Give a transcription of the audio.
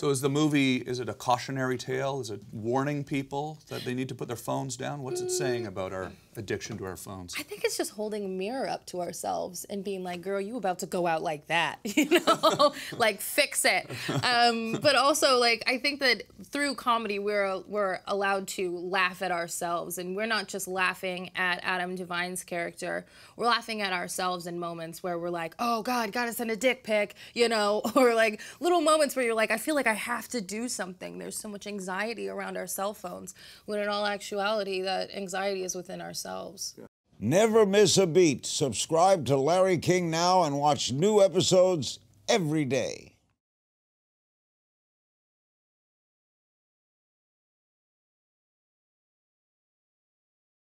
So is the movie, is it a cautionary tale? Is it warning people that they need to put their phones down? What's it saying about our addiction to our phones? I think it's just holding a mirror up to ourselves and being like, girl, you about to go out like that, you know? Like, fix it. But also, like, I think that through comedy, we're allowed to laugh at ourselves. And we're not just laughing at Adam Devine's character. We're laughing at ourselves in moments where we're like, oh, God, gotta send a dick pic, you know? Or, like, little moments where you're like, I feel like I have to do something. There's so much anxiety around our cell phones, when in all actuality, that anxiety is within ourselves. Never miss a beat. Subscribe to Larry King Now and watch new episodes every day.